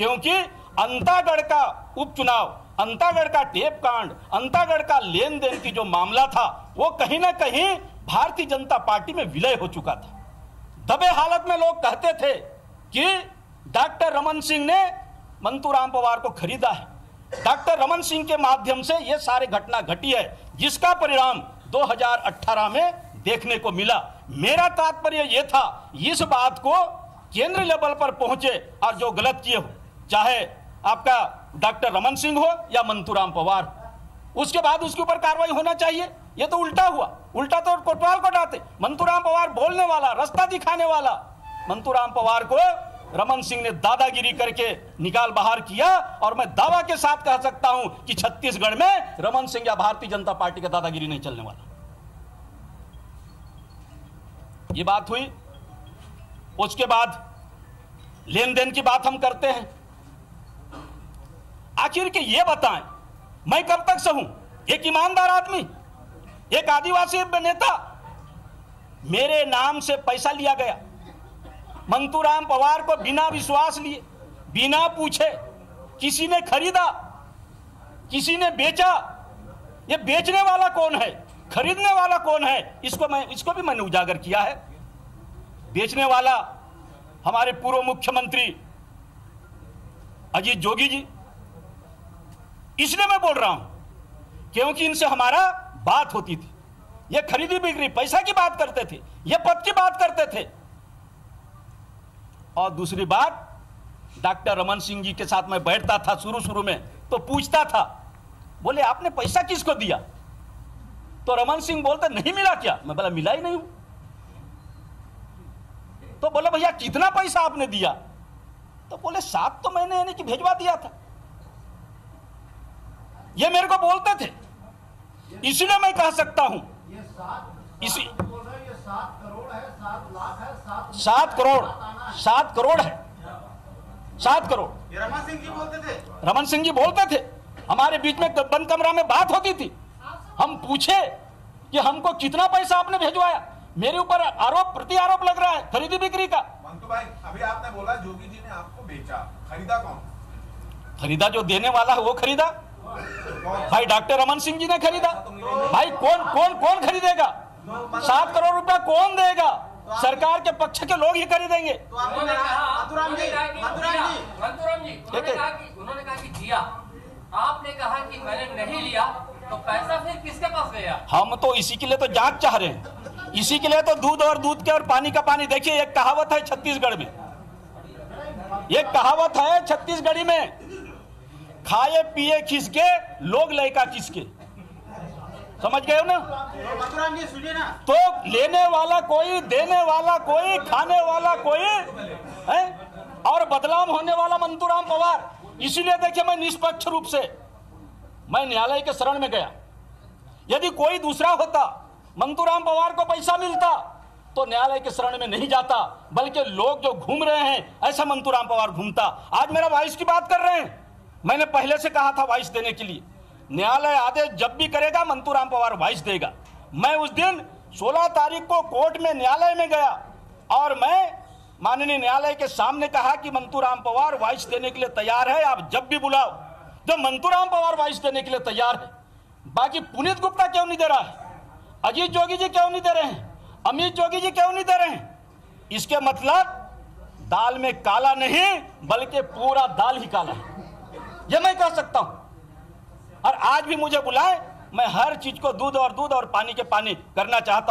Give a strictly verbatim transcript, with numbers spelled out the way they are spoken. क्योंकि अंतागढ़ का उपचुनाव, अंतागढ़ का टेप कांड, अंतागढ़ का लेन देन की जो मामला था वो कहीं ना कहीं भारतीय जनता पार्टी में विलय हो चुका था। दबे हालत में लोग कहते थे कि डॉक्टर रमन सिंह ने मंतुराम पवार को खरीदा है, डॉक्टर रमन सिंह के माध्यम से ये सारे घटना घटी है, जिसका परिणाम दो हज़ार अठारह में देखने को मिला। मेरा तात्पर्य ये था, इस बात को केंद्र लेवल पर पहुंचे और जो गलत किए हो, चाहे आपका डॉक्टर रमन सिंह हो या मंतुराम पवार हो, उसके बाद उसके ऊपर कार्रवाई होना चाहिए। ये तो उल्टा हुआ, उल्टा तो कोतवाल को डांटे। मंतुराम पवार बोलने वाला, रास्ता दिखाने वाला, मंतुराम पवार को रमन सिंह ने दादागिरी करके निकाल बाहर किया। और मैं दावा के साथ कह सकता हूं कि छत्तीसगढ़ में रमन सिंह या भारतीय जनता पार्टी का दादागिरी नहीं चलने वाला। ये बात हुई। उसके बाद लेन देन की बात हम करते हैं। आखिर के ये बताएं, मैं कब तक सहूं? एक ईमानदार आदमी, एक आदिवासी नेता, मेरे नाम से पैसा लिया गया। मंतुराम पवार को बिना विश्वास लिए, बिना पूछे किसी ने खरीदा, किसी ने बेचा। ये बेचने वाला कौन है, खरीदने वाला कौन है, इसको मैं इसको भी मैंने उजागर किया है। बेचने वाला हमारे पूर्व मुख्यमंत्री अजीत जोगी जी, इसलिए मैं बोल रहा हूं क्योंकि इनसे हमारा बात होती थी। ये खरीदी बिक्री पैसा की बात करते थे, ये पद की बात करते थे। और दूसरी बात, डॉक्टर रमन सिंह जी के साथ मैं बैठता था शुरू शुरू में, तो पूछता था, बोले आपने पैसा किसको दिया? तो रमन सिंह बोलते नहीं मिला क्या? मैं बोला मिला ही नहीं हूं। तो बोला भैया कितना पैसा आपने दिया? तो बोले सात तो मैंने यानी कि भेजवा दिया था। ये मेरे को बोलते थे, इसलिए मैं कह सकता हूं ये सात इसी ये सात करोड़ है, सात लाख है, सात सात करोड़ सात करोड़ है, सात करोड़ ये रमन सिंह जी बोलते थे। रमन सिंह जी बोलते थे, हमारे बीच में बंद कमरा में बात होती थी। हम पूछे कि हमको कितना पैसा आपने भेजवाया? मेरे ऊपर आरोप प्रति आरोप लग रहा है खरीदी बिक्री का। मंतु भाई, अभी आपने बोला जोगी जी ने आपको बेचा, खरीदा कौन? खरीदा जो देने वाला है वो खरीदा। भाई डॉक्टर रमन सिंह जी ने खरीदा। भाई कौन कौन कौन खरीदेगा? सात करोड़ रुपया कौन देगा? सरकार के पक्ष के लोग ही खरीदेंगे। उन्होंने कहा कि दिया, आपने कहा कि मैंने नहीं लिया, तो पैसा फिर किसके पास गया? हम तो इसी के लिए तो जांच चाह रहे हैं, इसी के लिए तो दूध और दूध के और पानी का पानी। देखिए एक कहावत है छत्तीसगढ़ में, एक कहावत है छत्तीसगढ़ी में, खाए पिए खिसके लोग लयका किसके, समझ गए हो ना? ना तो लेने वाला कोई, देने वाला कोई, खाने वाला कोई है, और बदलाव होने वाला मंतुराम पवार। इसीलिए देखिए मैं निष्पक्ष रूप से मैं न्यायालय के शरण में गया। यदि कोई दूसरा होता, मंतुराम पवार को पैसा मिलता, तो न्यायालय के शरण में नहीं जाता, बल्कि लोग जो घूम रहे हैं ऐसा मंतुराम पवार घूमता। आज मेरा वाइस की बात कर रहे हैं, मैंने पहले से कहा था वाइस देने के लिए। न्यायालय आदेश जब भी करेगा मंतुराम पवार वाइस देगा। मैं उस दिन सोलह तारीख को कोर्ट में न्यायालय में गया और मैं माननीय न्यायालय के सामने कहा कि मंतुराम पवार वाइस देने के लिए तैयार है, आप जब भी बुलाओ। तो मंतुराम पवार वाइस देने के लिए तैयार है। बाकी पुनीत गुप्ता क्यों नहीं दे रहा है, अजीत जोगी जी क्यों नहीं दे रहे हैं, अमित जोगी जी क्यों नहीं दे रहे हैं? इसके मतलब दाल में काला नहीं बल्कि पूरा दाल ही काला है, यह मैं कह सकता हूं। और आज भी मुझे बुलाए, मैं हर चीज को दूध और दूध और पानी के पानी करना चाहता हूं।